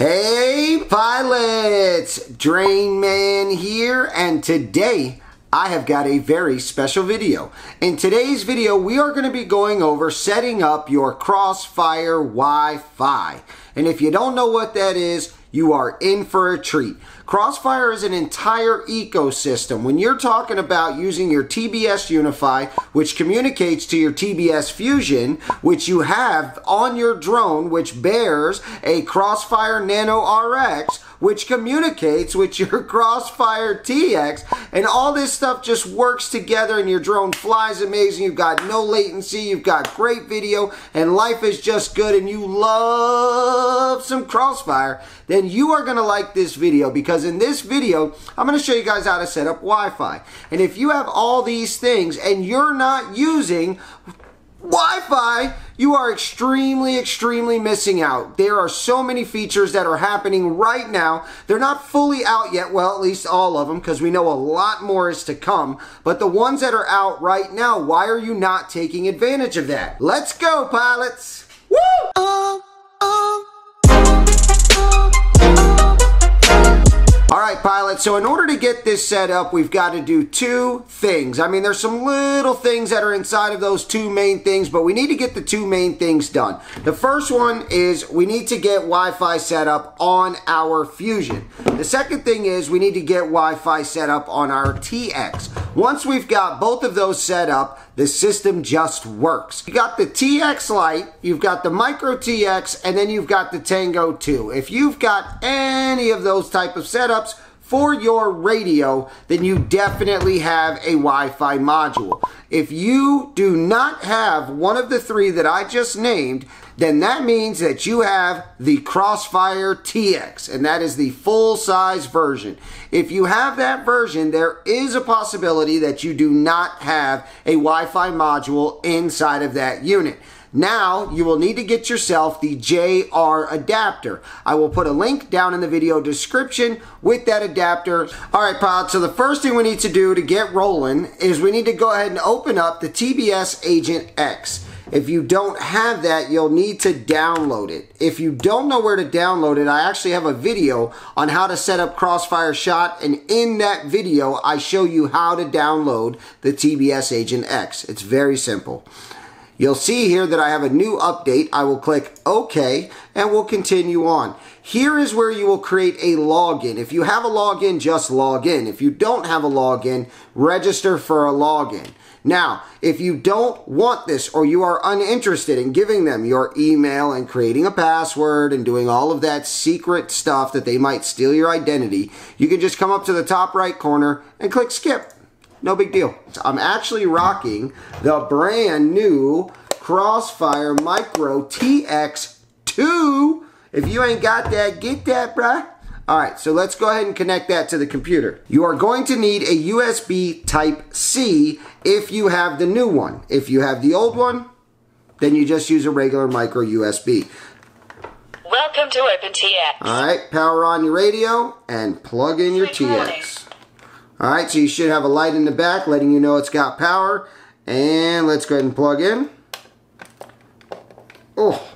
Hey pilots, Drain Man here, and today I have got a very special video. In today's video, we are going to be going over setting up your Crossfire Wi-Fi. And if you don't know what that is, you are in for a treat. Crossfire is an entire ecosystem. When you're talking about using your TBS Unify, which communicates to your TBS Fusion, which you have on your drone, which bears a Crossfire Nano RX, which communicates with your Crossfire TX, and all this stuff just works together and your drone flies amazing. You've got no latency, you've got great video, and life is just good, and you love some Crossfire, then you are gonna like this video, because in this video, I'm gonna show you guys how to set up Wi-Fi. And if you have all these things and you're not using Wi-Fi, you are extremely missing out. There are so many features that are happening right now. They're not fully out yet, well, at least all of them, because we know a lot more is to come. But the ones that are out right now, why are you not taking advantage of that? Let's go, pilots! Woo! Alright pilots, so in order to get this set up, we've got to do two things. I mean, there's some little things that are inside of those two main things, but we need to get the two main things done. The first one is we need to get Wi-Fi set up on our Fusion. The second thing is we need to get Wi-Fi set up on our TX. Once we've got both of those set up, the system just works. You got the TX Lite, you've got the Micro TX, and then you've got the Tango 2. If you've got any of those type of setups for your radio, then you definitely have a Wi-Fi module. If you do not have one of the three that I just named, then that means that you have the Crossfire TX, and that is the full-size version. If you have that version, there is a possibility that you do not have a Wi-Fi module inside of that unit. Now, you will need to get yourself the JR adapter. I will put a link down in the video description with that adapter. All right, pilots, so the first thing we need to do to get rolling is we need to go ahead and open up the TBS Agent X. If you don't have that, you'll need to download it. If you don't know where to download it, I actually have a video on how to set up Crossfire Shot, and in that video, I show you how to download the TBS Agent X. It's very simple. You'll see here that I have a new update. I will click OK, and we'll continue on. Here is where you will create a login. If you have a login, just log in. If you don't have a login, register for a login. Now, if you don't want this, or you are uninterested in giving them your email and creating a password and doing all of that secret stuff that they might steal your identity, you can just come up to the top right corner and click skip. No big deal. I'm actually rocking the brand new Crossfire Micro TX2. If you ain't got that, get that, bruh. All right, so let's go ahead and connect that to the computer. You are going to need a USB Type-C if you have the new one. If you have the old one, then you just use a regular micro USB. Welcome to OpenTX. All right, power on your radio and plug in your TX. All right, so you should have a light in the back letting you know it's got power. And let's go ahead and plug in. Oh,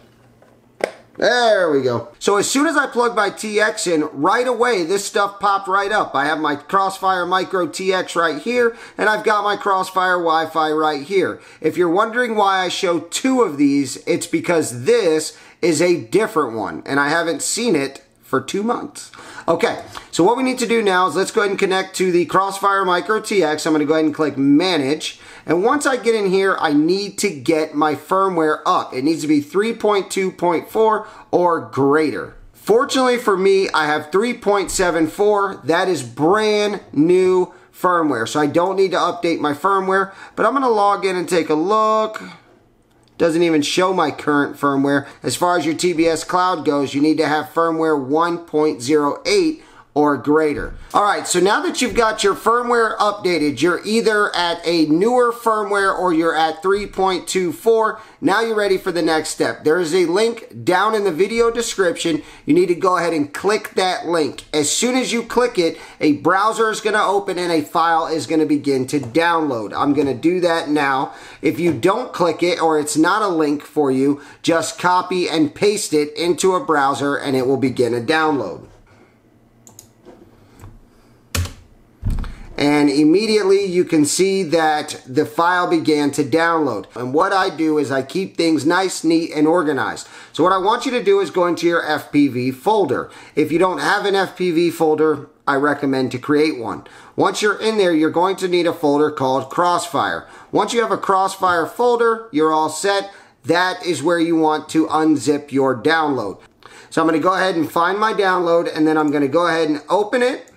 there we go. So as soon as I plug my TX in, right away, this stuff popped right up. I have my Crossfire Micro TX right here, and I've got my Crossfire Wi-Fi right here. If you're wondering why I show two of these, it's because this is a different one, and I haven't seen it for 2 months. Okay, so what we need to do now is let's go ahead and connect to the Crossfire Micro TX. I'm going to go ahead and click Manage. And once I get in here, I need to get my firmware up. It needs to be 3.2.4 or greater. Fortunately for me, I have 3.74. That is brand new firmware, so I don't need to update my firmware. But I'm going to log in and take a look. Doesn't even show my current firmware. As far as your TBS Cloud goes, you need to have firmware 1.08 or greater. All right, so now that you've got your firmware updated, you're either at a newer firmware or you're at 3.24. Now you're ready for the next step. There is a link down in the video description. You need to go ahead and click that link. As soon as you click it, a browser is going to open and a file is going to begin to download. I'm going to do that now. If you don't click it or it's not a link for you, just copy and paste it into a browser and it will begin a download. And immediately you can see that the file began to download. And what I do is I keep things nice, neat, and organized. So what I want you to do is go into your FPV folder. If you don't have an FPV folder, I recommend to create one. Once you're in there, you're going to need a folder called Crossfire. Once you have a Crossfire folder, you're all set. That is where you want to unzip your download. So I'm going to go ahead and find my download, and then I'm going to go ahead and open it.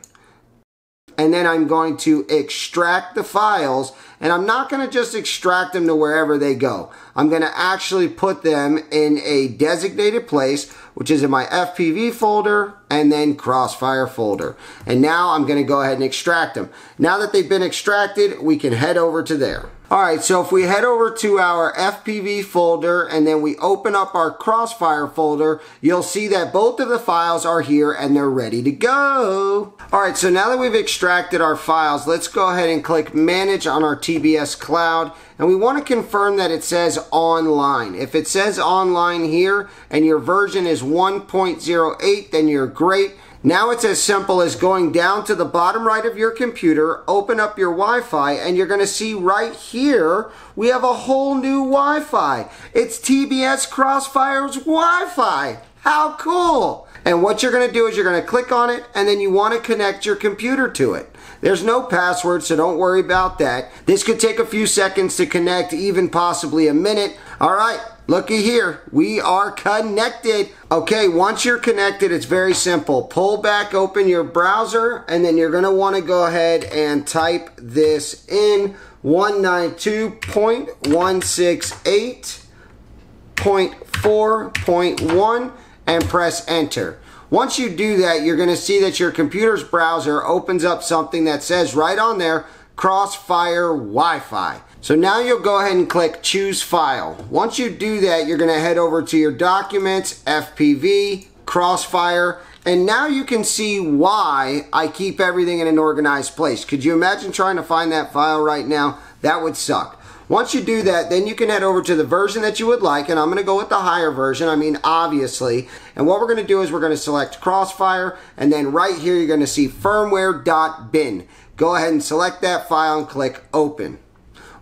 And then I'm going to extract the files, and I'm not going to just extract them to wherever they go. I'm going to actually put them in a designated place, which is in my FPV folder and then Crossfire folder. And now I'm going to go ahead and extract them. Now that they've been extracted, we can head over to there. All right, so if we head over to our FPV folder and then we open up our Crossfire folder, you'll see that both of the files are here and they're ready to go. All right, so now that we've extracted our files, let's go ahead and click Manage on our TBS Cloud. And we want to confirm that it says online. If it says online here and your version is 1.08, then you're great. Now it's as simple as going down to the bottom right of your computer, open up your Wi-Fi, and you're going to see right here, we have a whole new Wi-Fi. It's TBS Crossfire's Wi-Fi. How cool! And what you're going to do is you're going to click on it, and then you want to connect your computer to it. There's no password, so don't worry about that. This could take a few seconds to connect, even possibly a minute. All right. Looky here, we are connected. Okay, once you're connected, it's very simple. Pull back, open your browser, and then you're gonna wanna go ahead and type this in, 192.168.4.1, and press enter. Once you do that, you're gonna see that your computer's browser opens up something that says right on there, Crossfire Wi-Fi. So now you'll go ahead and click Choose File. Once you do that, you're going to head over to your Documents, FPV, Crossfire, and now you can see why I keep everything in an organized place. Could you imagine trying to find that file right now? That would suck. Once you do that, then you can head over to the version that you would like, and I'm going to go with the higher version, I mean obviously, and what we're going to do is we're going to select Crossfire, and then right here you're going to see firmware.bin. Go ahead and select that file and click Open.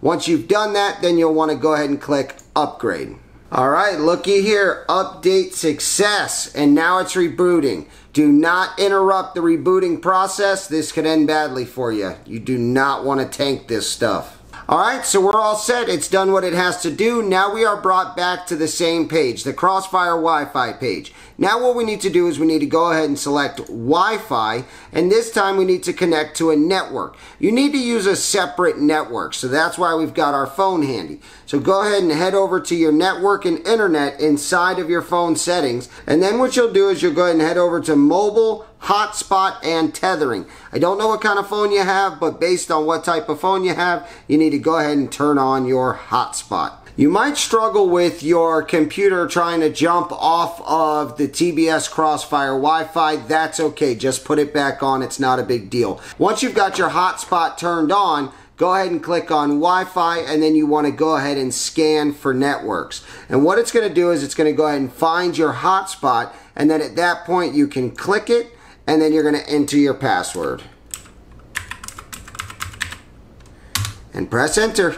Once you've done that, then you'll want to go ahead and click Upgrade. All right, looky here, update success, and now it's rebooting. Do not interrupt the rebooting process. This could end badly for you. You do not want to tank this stuff. All right, so we're all set. It's done what it has to do. Now we are brought back to the same page, the Crossfire Wi-Fi page. Now what we need to do is we need to go ahead and select Wi-Fi, and this time we need to connect to a network. You need to use a separate network, so that's why we've got our phone handy. So go ahead and head over to your network and internet inside of your phone settings, and then what you'll do is you'll go ahead and head over to mobile, hotspot, and tethering. I don't know what kind of phone you have, but based on what type of phone you have, you need to go ahead and turn on your hotspot. You might struggle with your computer trying to jump off of the TBS Crossfire Wi-Fi. That's okay. Just put it back on. It's not a big deal. Once you've got your hotspot turned on, go ahead and click on Wi-Fi, and then you want to go ahead and scan for networks. And what it's going to do is it's going to go ahead and find your hotspot, and then at that point you can click it, and then you're going to enter your password. And press enter.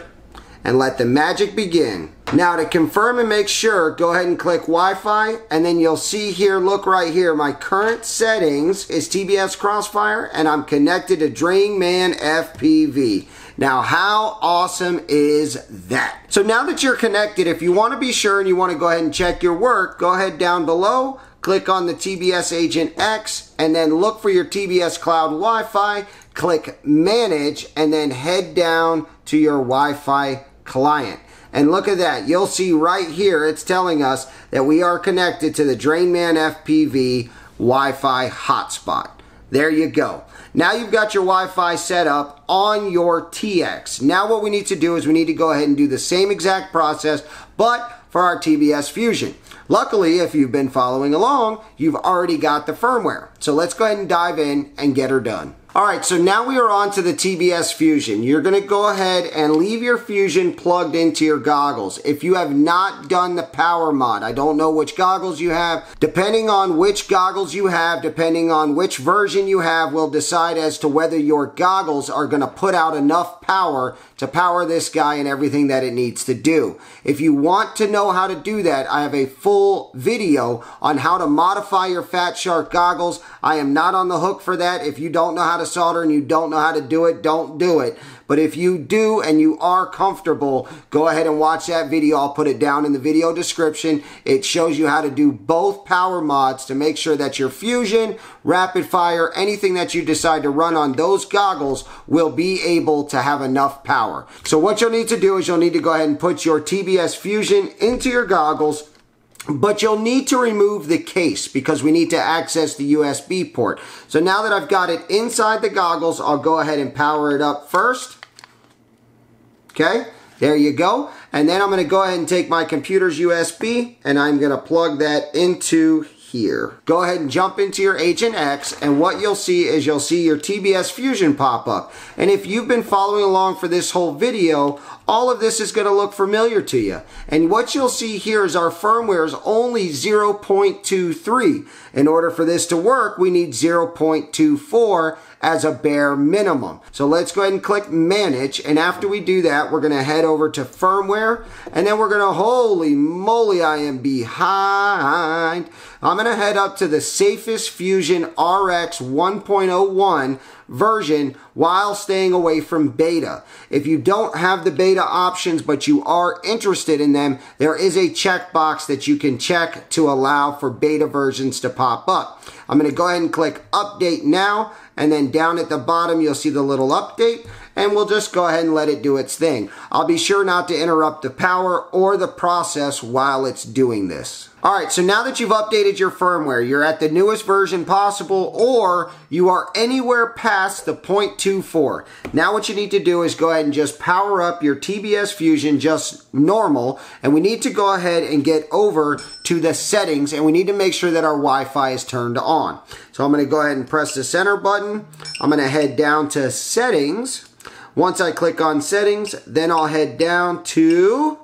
And let the magic begin. Now to confirm and make sure, go ahead and click Wi-Fi, and then you'll see here, look right here, my current settings is TBS Crossfire, and I'm connected to Drain Man FPV. Now how awesome is that? So now that you're connected, if you want to be sure and you want to go ahead and check your work, go ahead down below, click on the TBS Agent X, and then look for your TBS Cloud Wi-Fi, click Manage, and then head down to your Wi-Fi client. And look at that. You'll see right here, it's telling us that we are connected to the Drain Man FPV Wi-Fi hotspot. There you go. Now you've got your Wi-Fi set up on your TX. Now what we need to do is we need to go ahead and do the same exact process, but for our TBS Fusion. Luckily, if you've been following along, you've already got the firmware. So let's go ahead and dive in and get her done. All right, so now we are on to the TBS Fusion. You're gonna go ahead and leave your Fusion plugged into your goggles. If you have not done the power mod, I don't know which goggles you have. Depending on which goggles you have, depending on which version you have, will decide as to whether your goggles are gonna put out enough power to power this guy and everything that it needs to do. If you want to know how to do that, I have a full video on how to modify your Fat Shark goggles. I am not on the hook for that. If you don't know how to solder and you don't know how to do it, don't do it. But if you do and you are comfortable, go ahead and watch that video. I'll put it down in the video description. It shows you how to do both power mods to make sure that your Fusion, Rapid Fire, anything that you decide to run on those goggles will be able to have enough power. So what you'll need to do is you'll need to go ahead and put your TBS Fusion into your goggles, but you'll need to remove the case because we need to access the USB port. So now that I've got it inside the goggles, I'll go ahead and power it up first. Okay, there you go. And then I'm going to go ahead and take my computer's USB and I'm going to plug that into here. Go ahead and jump into your Agent X, and what you'll see is you'll see your TBS Fusion pop up. And if you've been following along for this whole video, all of this is going to look familiar to you. And what you'll see here is our firmware is only 0.23. In order for this to work, we need 0.24 as a bare minimum. So let's go ahead and click manage, and after we do that, we're going to head over to firmware, and then we're going to, holy moly, I am behind. I'm going to head up to the safest Fusion RX 1.01 version while staying away from beta. If you don't have the beta options but you are interested in them, there is a checkbox that you can check to allow for beta versions to pop up. I'm going to go ahead and click update now, and then down at the bottom you'll see the little update, and we'll just go ahead and let it do its thing. I'll be sure not to interrupt the power or the process while it's doing this. All right, so now that you've updated your firmware, you're at the newest version possible, or you are anywhere past the 0.24. Now what you need to do is go ahead and just power up your TBS Fusion just normal, and we need to go ahead and get over to the settings, and we need to make sure that our Wi-Fi is turned on. So I'm gonna go ahead and press the center button. I'm gonna head down to settings. Once I click on settings, then I'll head down to,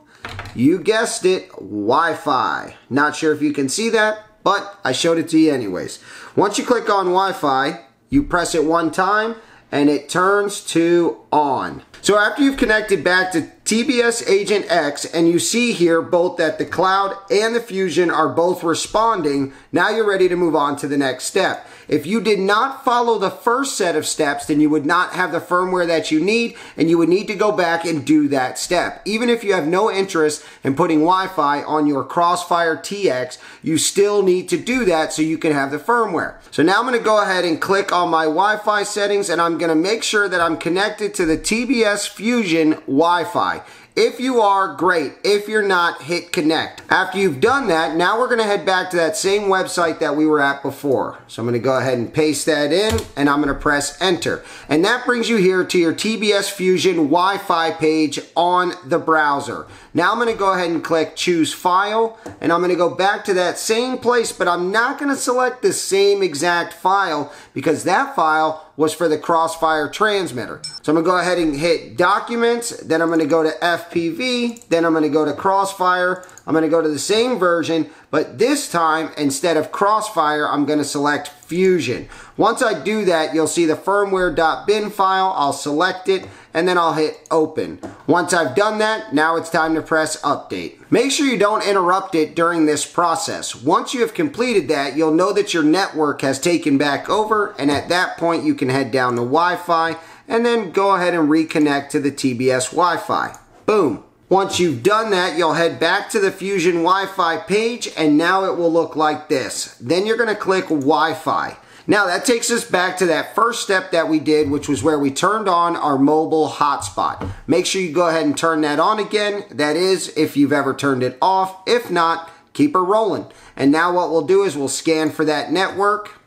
you guessed it, Wi-Fi. Not sure if you can see that, but I showed it to you anyways. Once you click on Wi-Fi, you press it one time and it turns to on. So after you've connected back to TBS Agent X, and you see here both that the Cloud and the Fusion are both responding, now you're ready to move on to the next step. If you did not follow the first set of steps, then you would not have the firmware that you need, and you would need to go back and do that step. Even if you have no interest in putting Wi-Fi on your Crossfire TX, you still need to do that so you can have the firmware. So now I'm going to go ahead and click on my Wi-Fi settings, and I'm going to make sure that I'm connected to the TBS Fusion Wi-Fi. If you are, great. If you're not, hit connect. After you've done that, now we're going to head back to that same website that we were at before. So I'm going to go ahead and paste that in, and I'm going to press enter. And that brings you here to your TBS Fusion Wi-Fi page on the browser. Now I'm going to go ahead and click choose file, and I'm going to go back to that same place, but I'm not going to select the same exact file because that file was for the Crossfire transmitter. So I'm gonna go ahead and hit documents, then I'm gonna go to FPV, then I'm gonna go to Crossfire. I'm gonna go to the same version, but this time, instead of Crossfire, I'm gonna select Fusion. Once I do that, you'll see the firmware.bin file. I'll select it, and then I'll hit open. Once I've done that, now it's time to press update. Make sure you don't interrupt it during this process. Once you have completed that, you'll know that your network has taken back over, and at that point, you can head down to Wi-Fi, and then go ahead and reconnect to the TBS Wi-Fi. Boom. Once you've done that, you'll head back to the Fusion Wi-Fi page, and now it will look like this. Then you're going to click Wi-Fi. Now that takes us back to that first step that we did, which was where we turned on our mobile hotspot. Make sure you go ahead and turn that on again. That is, if you've ever turned it off. If not, keep her rolling. And now what we'll do is we'll scan for that network.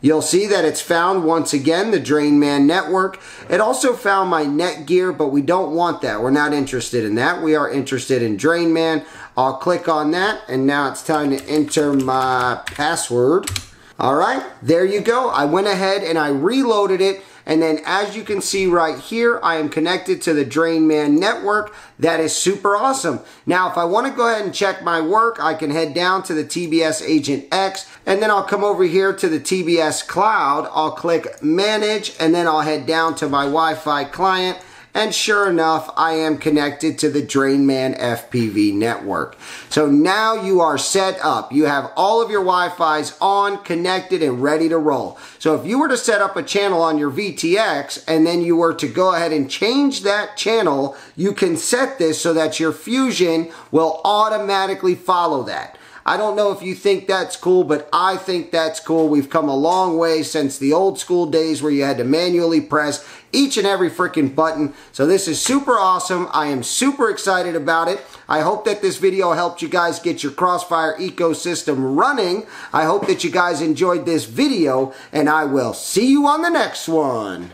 You'll see that it's found, once again, the Drain Man network. It also found my Netgear, but we don't want that. We're not interested in that. We are interested in Drain Man. I'll click on that, and now it's time to enter my password. All right, there you go. I went ahead and I reloaded it. And then as you can see right here, I am connected to the Drain Man network. That is super awesome. Now, if I want to go ahead and check my work, I can head down to the TBS Agent X, and then I'll come over here to the TBS Cloud. I'll click Manage, and then I'll head down to my Wi-Fi client. And sure enough, I am connected to the Drain Man FPV network. So now you are set up. You have all of your Wi-Fi's on, connected, and ready to roll. So if you were to set up a channel on your VTX and then you were to go ahead and change that channel, you can set this so that your Fusion will automatically follow that. I don't know if you think that's cool, but I think that's cool. We've come a long way since the old school days where you had to manually press each and every freaking button. So this is super awesome. I am super excited about it. I hope that this video helped you guys get your Crossfire ecosystem running. I hope that you guys enjoyed this video, and I will see you on the next one.